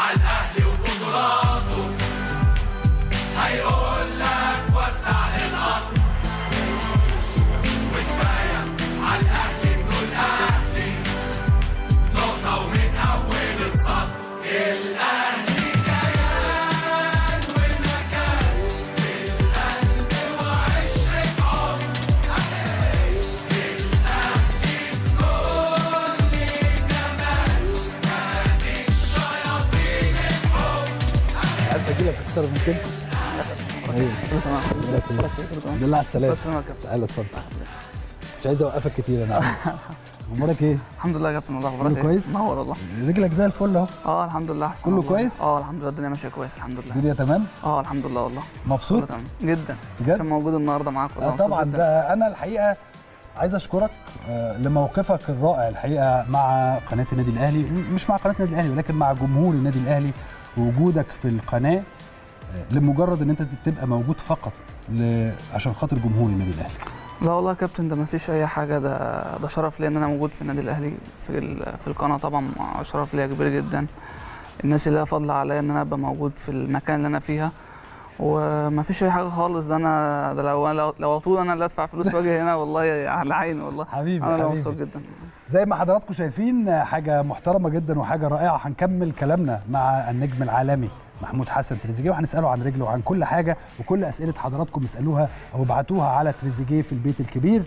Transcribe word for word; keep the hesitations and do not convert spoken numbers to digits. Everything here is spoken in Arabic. على الأهلي وبطولاته هيقول لك وسع للأرض، وكفاية على الأهلي بنقول أهلي نقطة ومن أول السطر. الأهلي اكتر من كده رهيب. الحمد لله على السلامه. السلام عليكم. اتفضل. مش عايز اوقفك كتير انا. امورك ايه؟ الحمد لله يا كابتن. والله اخبارك ايه؟ كويس؟ منور والله. رجلك زي الفل اهو. اه الحمد لله احسن. كله كويس؟ اه الحمد لله الدنيا ماشيه كويس الحمد لله. الدنيا تمام؟ اه الحمد لله والله. مبسوط؟ جدا بجد؟ كان موجود النهارده معاك والله. اه طبعا ده انا الحقيقه عايز اشكرك لموقفك الرائع الحقيقه مع قناه النادي الاهلي، مش مع قناه النادي الاهلي ولكن مع جمهور النادي الاهلي، ووجودك في القناه لمجرد ان انت تبقى موجود فقط عشان خاطر جمهور النادي الاهلي. لا والله يا كابتن ده ما فيش اي حاجه، ده ده شرف ليا ان انا موجود في النادي الاهلي في في القناه. طبعا شرف ليا كبير جدا، الناس اللي لها فضل عليا ان انا ابقى موجود في المكان اللي انا فيها، وما فيش اي حاجه خالص. ده انا ده لو لو, لو طول انا اللي ادفع فلوس واجي هنا والله على عيني والله. حبيبي انا مبسوط جدا زي ما حضراتكم شايفين، حاجه محترمه جدا وحاجه رائعه. هنكمل كلامنا مع النجم العالمي محمود حسن تريزيجيه، وهنساله عن رجله وعن كل حاجه، وكل اسئله حضراتكم اسالوها او ابعتوها على تريزيجيه في البيت الكبير.